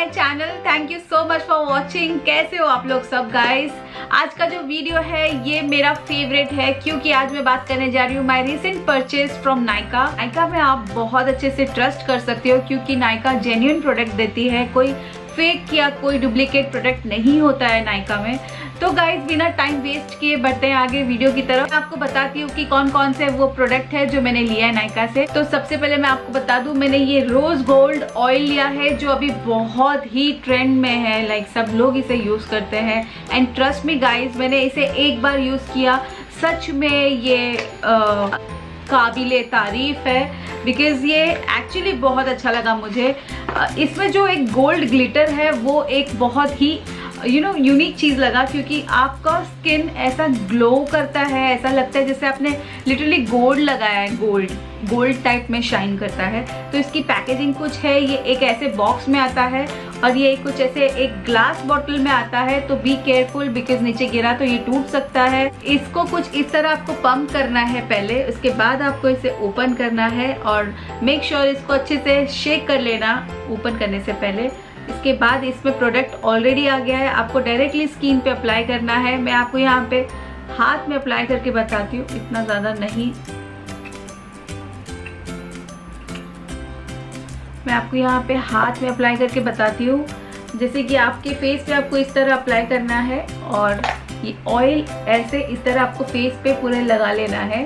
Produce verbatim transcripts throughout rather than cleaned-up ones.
My channel. Thank you so much for watching. कैसे हो आप लोग सब गाइस। आज का जो वीडियो है ये मेरा फेवरेट है क्योंकि आज मैं बात करने जा रही हूँ my recent purchase from Nykaa. Nykaa में आप बहुत अच्छे से ट्रस्ट कर सकते हो क्योंकि नायका जेन्युइन प्रोडक्ट देती है, कोई फेक या कोई डुप्लीकेट प्रोडक्ट नहीं होता है नायका में। तो गाइज बिना टाइम वेस्ट किए बढ़ते हैं आगे वीडियो की तरफ। मैं आपको बताती हूँ कि कौन कौन से वो प्रोडक्ट है जो मैंने लिया है नायका से। तो सबसे पहले मैं आपको बता दूँ मैंने ये रोज गोल्ड ऑयल लिया है जो अभी बहुत ही ट्रेंड में है, लाइक सब लोग इसे यूज करते हैं। एंड ट्रस्ट मी गाइज, मैंने इसे एक बार यूज किया, सच में ये आ, काबिले तारीफ है बिकॉज ये एक्चुअली बहुत अच्छा लगा मुझे। इसमें जो एक गोल्ड ग्लिटर है वो एक बहुत ही यू नो यूनिक चीज़ लगा क्योंकि आपका स्किन ऐसा ग्लो करता है, ऐसा लगता है जैसे आपने लिटरली गोल्ड लगाया है, गोल्ड गोल्ड टाइप में शाइन करता है। तो इसकी पैकेजिंग कुछ है, ये एक ऐसे बॉक्स में आता है और ये कुछ ऐसे एक ग्लास बॉटल में आता है। तो बी केयरफुल बिकॉज नीचे गिरा तो ये टूट सकता है। इसको कुछ इस तरह आपको पंप करना है पहले, उसके बाद आपको इसे ओपन करना है और मेक श्योर sure इसको अच्छे से शेक कर लेना ओपन करने से पहले। इसके बाद इसमें प्रोडक्ट ऑलरेडी आ गया है, आपको डायरेक्टली स्किन पे अप्लाई करना है। मैं आपको यहाँ पे हाथ में अप्लाई करके बताती हूँ, इतना ज़्यादा नहीं। मैं आपको यहाँ पे हाथ में अप्लाई करके बताती हूँ, जैसे कि आपके फेस पे आपको इस तरह अप्लाई करना है और ये ऑयल ऐसे इस तरह आपको फेस पे पूरे लगा लेना है।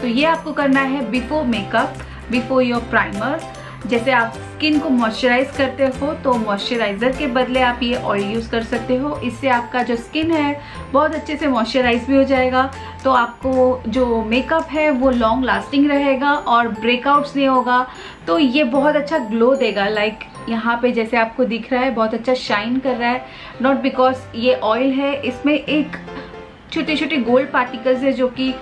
तो ये आपको करना है before makeup, before your primer. जैसे आप स्किन को मॉइस्चराइज करते हो तो मॉइस्चराइज़र के बदले आप ये ऑयल यूज़ कर सकते हो, इससे आपका जो स्किन है बहुत अच्छे से मॉइस्चराइज भी हो जाएगा। तो आपको जो मेकअप है वो लॉन्ग लास्टिंग रहेगा और ब्रेकआउट्स नहीं होगा। तो ये बहुत अच्छा ग्लो देगा, लाइक यहाँ पे जैसे आपको दिख रहा है बहुत अच्छा शाइन कर रहा है, नॉट बिकॉज ये ऑयल है। इसमें एक छोटे छोटे गोल्ड पार्टिकल्स है जो कि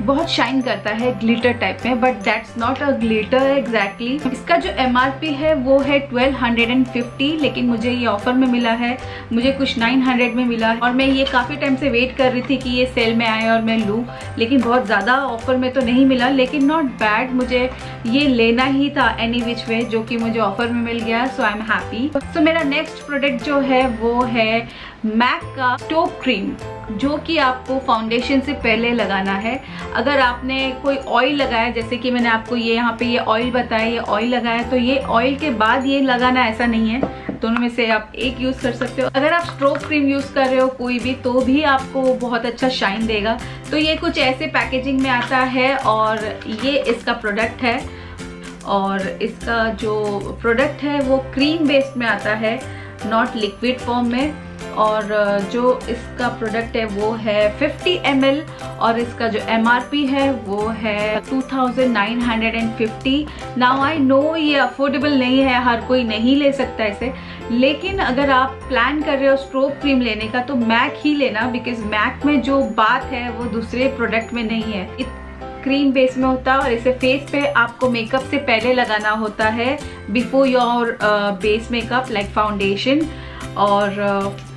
बहुत शाइन करता है ग्लिटर टाइप में, but that's not a glitter exactly. इसका जो एमआरपी है वो है ट्वेल्व हंड्रेड एंड फिफ्टी, लेकिन मुझे ये ऑफर में मिला है, मुझे कुछ नाइन हंड्रेड में मिला है। और मैं ये काफ़ी टाइम से वेट कर रही थी कि ये सेल में आए और मैं लूँ, लेकिन बहुत ज़्यादा ऑफर में तो नहीं मिला, लेकिन नॉट बैड, मुझे ये लेना ही था एनी विच वे, जो कि मुझे ऑफर में मिल गया। सो आई एम हैप्पी। सो मेरा नेक्स्ट प्रोडक्ट जो है वो है मैक का स्टोव क्रीम, जो कि आपको फाउंडेशन से पहले लगाना है। अगर आपने कोई ऑयल लगाया, जैसे कि मैंने आपको ये यहाँ पे ये ऑयल बताया, ये ऑयल लगाया तो ये ऑयल के बाद ये लगाना ऐसा नहीं है, दोनों में से आप एक यूज़ कर सकते हो। अगर आप स्ट्रोब क्रीम यूज़ कर रहे हो कोई भी तो भी आपको बहुत अच्छा शाइन देगा। तो ये कुछ ऐसे पैकेजिंग में आता है और ये इसका प्रोडक्ट है, और इसका जो प्रोडक्ट है वो क्रीम बेस्ड में आता है, नॉट लिक्विड फॉर्म में। और जो इसका प्रोडक्ट है वो है फिफ्टी एम एल और इसका जो एमआरपी है वो है two thousand nine hundred and fifty. Now I know ये अफोर्डेबल नहीं है, हर कोई नहीं ले सकता इसे, लेकिन अगर आप प्लान कर रहे हो स्ट्रोब क्रीम लेने का तो मैक ही लेना, बिकॉज मैक में जो बात है वो दूसरे प्रोडक्ट में नहीं है। इत क्रीम बेस में होता है और इसे फेस पे आपको मेकअप से पहले लगाना होता है, before your base makeup like foundation. और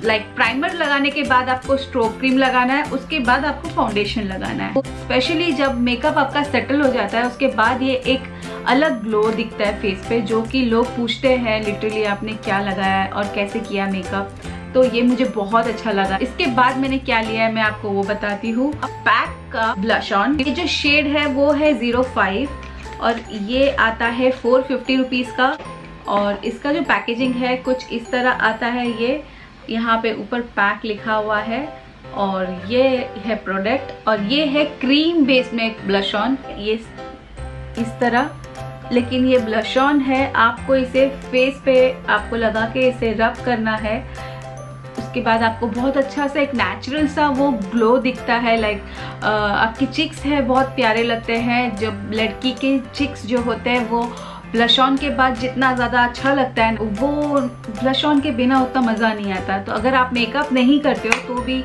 लाइक uh, प्राइमर like, लगाने के बाद आपको स्ट्रोब क्रीम लगाना है, उसके बाद आपको फाउंडेशन लगाना है। स्पेशली जब मेकअप आपका सेटल हो जाता है उसके बाद ये एक अलग ग्लो दिखता है फेस पे, जो कि लोग पूछते हैं लिटरली आपने क्या लगाया है और कैसे किया मेकअप। तो ये मुझे बहुत अच्छा लगा। इसके बाद मैंने क्या लिया है मैं आपको वो बताती हूँ। पैक का ब्लश ऑन, ये जो शेड है वो है जीरो फाइव, और ये आता है फोर फिफ्टी रुपीज़ का। और इसका जो पैकेजिंग है कुछ इस तरह आता है, ये यहाँ पे ऊपर पैक लिखा हुआ है और ये है प्रोडक्ट, और ये है क्रीम बेस में ब्लश ऑन, ये इस तरह। लेकिन ये ब्लश ऑन है, आपको इसे फेस पे आपको लगा के इसे रब करना है, उसके बाद आपको बहुत अच्छा सा एक नेचुरल सा वो ग्लो दिखता है। लाइक आपकी चिक्स है बहुत प्यारे लगते हैं, जब लड़की के चिक्स जो होते हैं वो ब्लश ऑन के बाद जितना ज़्यादा अच्छा लगता है वो ब्लश ऑन के बिना उतना मज़ा नहीं आता। तो अगर आप मेकअप नहीं करते हो तो भी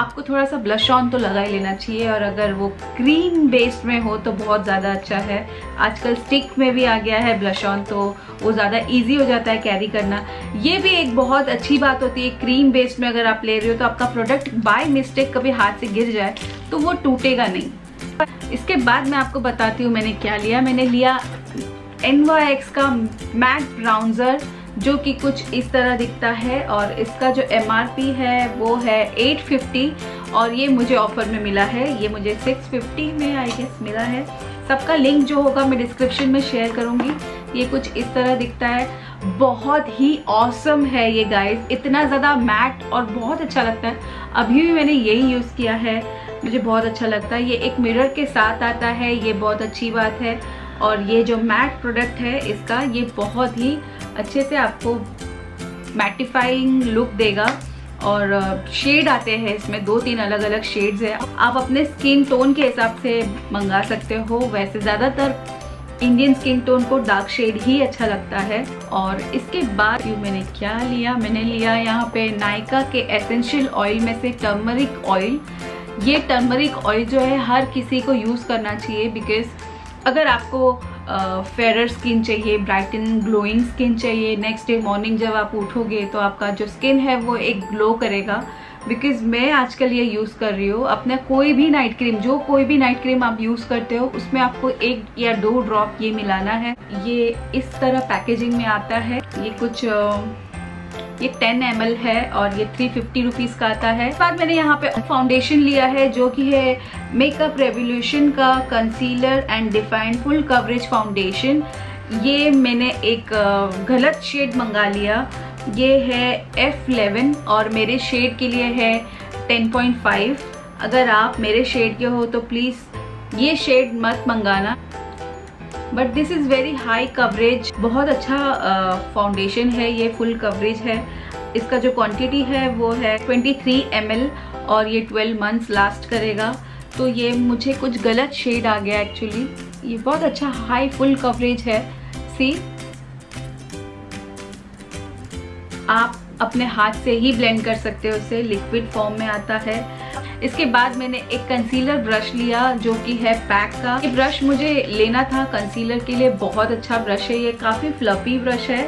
आपको थोड़ा सा ब्लश ऑन तो लगा ही लेना चाहिए, और अगर वो क्रीम बेस्ड में हो तो बहुत ज़्यादा अच्छा है। आजकल स्टिक में भी आ गया है ब्लश ऑन, तो वो ज़्यादा इजी हो जाता है कैरी करना। ये भी एक बहुत अच्छी बात होती है क्रीम बेस्ड में, अगर आप ले रहे हो तो आपका प्रोडक्ट बाय मिस्टेक कभी हाथ से गिर जाए तो वो टूटेगा नहीं। इसके बाद मैं आपको बताती हूँ मैंने क्या लिया। मैंने लिया एन वाई एक्स का मैट ब्राउन्जर, जो कि कुछ इस तरह दिखता है और इसका जो एम आर पी है वो है एट फिफ्टी और ये मुझे ऑफर में मिला है, ये मुझे सिक्स फिफ्टी में आई गेस मिला है। सबका लिंक जो होगा मैं डिस्क्रिप्शन में शेयर करूँगी। ये कुछ इस तरह दिखता है, बहुत ही ऑसम है ये गाइस, इतना ज़्यादा मैट और बहुत अच्छा लगता है। अभी भी मैंने यही यूज़ किया है, मुझे बहुत अच्छा लगता है। ये एक मिरर के साथ आता है, ये बहुत अच्छी बात है। और ये जो मैट प्रोडक्ट है इसका, ये बहुत ही अच्छे से आपको मैटिफाइंग लुक देगा। और शेड आते हैं इसमें, दो तीन अलग अलग शेड्स हैं, आप अपने स्किन टोन के हिसाब से मंगा सकते हो। वैसे ज़्यादातर इंडियन स्किन टोन को डार्क शेड ही अच्छा लगता है। और इसके बाद मैंने क्या लिया, मैंने लिया यहाँ पे नायका के एसेंशियल ऑयल में से टर्मरिक ऑयल। ये टर्मरिक ऑयल जो है हर किसी को यूज़ करना चाहिए, बिकॉज अगर आपको फेयर स्किन चाहिए, ब्राइट एंड ग्लोइंग स्किन चाहिए, नेक्स्ट डे मॉर्निंग जब आप उठोगे तो आपका जो स्किन है वो एक ग्लो करेगा। बिकॉज मैं आजकल ये यूज़ कर रही हूँ। अपना कोई भी नाइट क्रीम, जो कोई भी नाइट क्रीम आप यूज़ करते हो उसमें आपको एक या दो ड्रॉप ये मिलाना है। ये इस तरह पैकेजिंग में आता है। ये कुछ ये टेन एम एल है और ये थ्री फिफ्टी रुपीज़ का आता है। इसके बाद मैंने यहाँ पे फाउंडेशन लिया है जो कि है मेकअप रेवोल्यूशन का concealer and define full coverage foundation. ये मैंने एक गलत शेड मंगा लिया, ये है एफ इलेवन और मेरे शेड के लिए है टेन पॉइंट फाइव। अगर आप मेरे शेड के हो तो प्लीज़ ये शेड मत मंगाना, but this is very high coverage, बहुत अच्छा फाउंडेशन uh, है, ये फुल कवरेज है। इसका जो क्वांटिटी है वो है ट्वेंटी थ्री एम एल और ये ट्वेल्व मंथ्स लास्ट करेगा। तो ये मुझे कुछ गलत शेड आ गया एक्चुअली, ये बहुत अच्छा हाई फुल कवरेज है। सी, आप अपने हाथ से ही ब्लेंड कर सकते हो, उसे लिक्विड फॉर्म में आता है। इसके बाद मैंने एक कंसीलर ब्रश लिया जो कि है पैक का। ये ब्रश मुझे लेना था कंसीलर के लिए, बहुत अच्छा ब्रश है, ये काफ़ी फ्लफी ब्रश है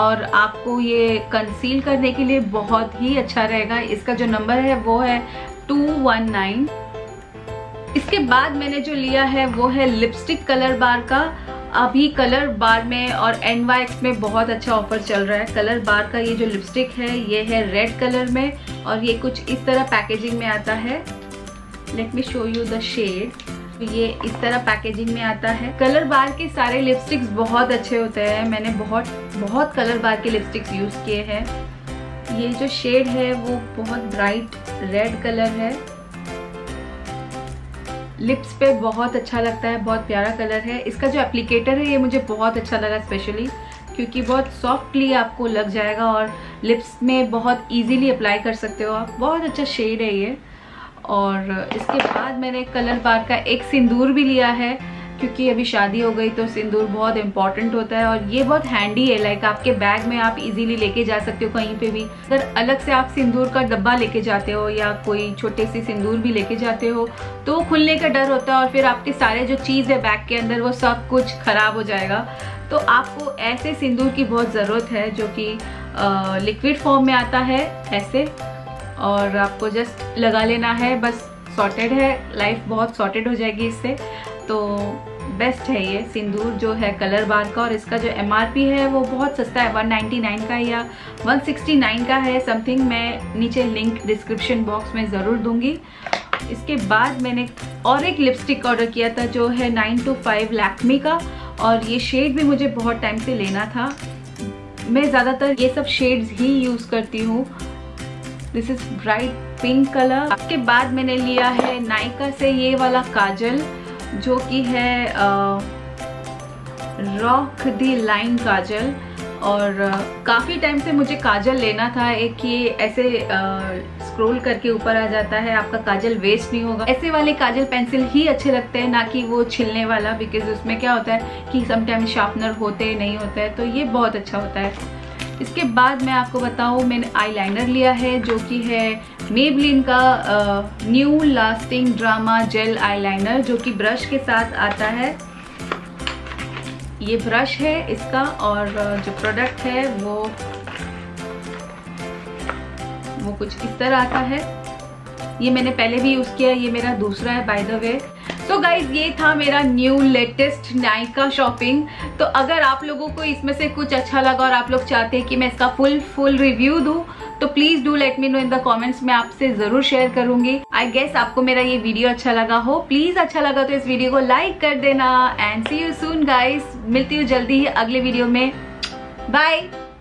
और आपको ये कंसील करने के लिए बहुत ही अच्छा रहेगा। इसका जो नंबर है वो है टू वन नाइन। इसके बाद मैंने जो लिया है वो है लिपस्टिक कलर बार का। अभी कलर बार में और एन वाई एक्स में बहुत अच्छा ऑफर चल रहा है। कलर बार का ये जो लिपस्टिक है ये है रेड कलर में और ये कुछ इस तरह पैकेजिंग में आता है। Let me show you the shade. ये इस तरह पैकेजिंग में आता है। कलर बार के सारे लिपस्टिक्स बहुत अच्छे होते हैं, मैंने बहुत बहुत कलर बार के लिपस्टिक्स यूज़ किए हैं। ये जो शेड है वो बहुत ब्राइट रेड कलर है, लिप्स पे बहुत अच्छा लगता है, बहुत प्यारा कलर है। इसका जो एप्लीकेटर है ये मुझे बहुत अच्छा लगा स्पेशली, क्योंकि बहुत सॉफ्टली आपको लग जाएगा और लिप्स में बहुत इजीली अप्लाई कर सकते हो आप। बहुत अच्छा शेड है ये। और इसके बाद मैंने कलर बार का एक सिंदूर भी लिया है, क्योंकि अभी शादी हो गई तो सिंदूर बहुत इंपॉर्टेंट होता है और ये बहुत हैंडी है। लाइक आपके बैग में आप इजीली लेके जा सकते हो कहीं पे भी। अगर अलग से आप सिंदूर का डब्बा लेके जाते हो या कोई छोटे सी सिंदूर भी लेके जाते हो तो खुलने का डर होता है और फिर आपके सारे जो चीज़ है बैग के अंदर वो सब कुछ खराब हो जाएगा। तो आपको ऐसे सिंदूर की बहुत ज़रूरत है जो कि लिक्विड फॉर्म में आता है ऐसे, और आपको जस्ट लगा लेना है, बस सॉर्टेड है, लाइफ बहुत सॉर्टेड हो जाएगी इससे। तो बेस्ट है ये सिंदूर जो है कलर बार का। और इसका जो एम आर पी है वो बहुत सस्ता है, वन नाइन्टी नाइन का या वन सिक्सटी नाइन का है समथिंग। मैं नीचे लिंक डिस्क्रिप्शन बॉक्स में ज़रूर दूंगी। इसके बाद मैंने और एक लिपस्टिक ऑर्डर किया था जो है नाइन टू फाइव लैक्मी का, और ये शेड भी मुझे बहुत टाइम से लेना था। मैं ज़्यादातर ये सब शेड्स ही यूज़ करती हूँ। This is bright pink colour. इसके बाद मैंने लिया है नायका से ये वाला काजल जो कि है रॉक दी लाइन काजल, और काफ़ी टाइम से मुझे काजल लेना था। एक ये ऐसे स्क्रॉल करके ऊपर आ जाता है, आपका काजल वेस्ट नहीं होगा। ऐसे वाले काजल पेंसिल ही अच्छे लगते हैं, ना कि वो छिलने वाला, बिकॉज उसमें क्या होता है कि समटाइम शार्पनर होते नहीं होता है, तो ये बहुत अच्छा होता है। इसके बाद मैं आपको बताऊँ, मैंने आईलाइनर लिया है जो कि है मेबलिन का new lasting drama gel eyeliner, जो कि ब्रश के साथ आता है। ये ब्रश है इसका, और जो प्रोडक्ट है वो वो कुछ इस तरह आता है। ये मैंने पहले भी यूज़ किया, ये मेरा दूसरा है by the way. So guys ये था मेरा न्यू लेटेस्ट नायका शॉपिंग। तो अगर आप लोगों को इसमें से कुछ अच्छा लगा और आप लोग चाहते हैं कि मैं इसका फुल फुल रिव्यू दूँ तो please do let me know in the comments, मैं आपसे जरूर शेयर करूंगी। आई गेस आपको मेरा ये वीडियो अच्छा लगा हो, प्लीज अच्छा लगा तो इस वीडियो को लाइक कर देना and see you soon guys. मिलती हूँ जल्दी ही अगले वीडियो में, बाय।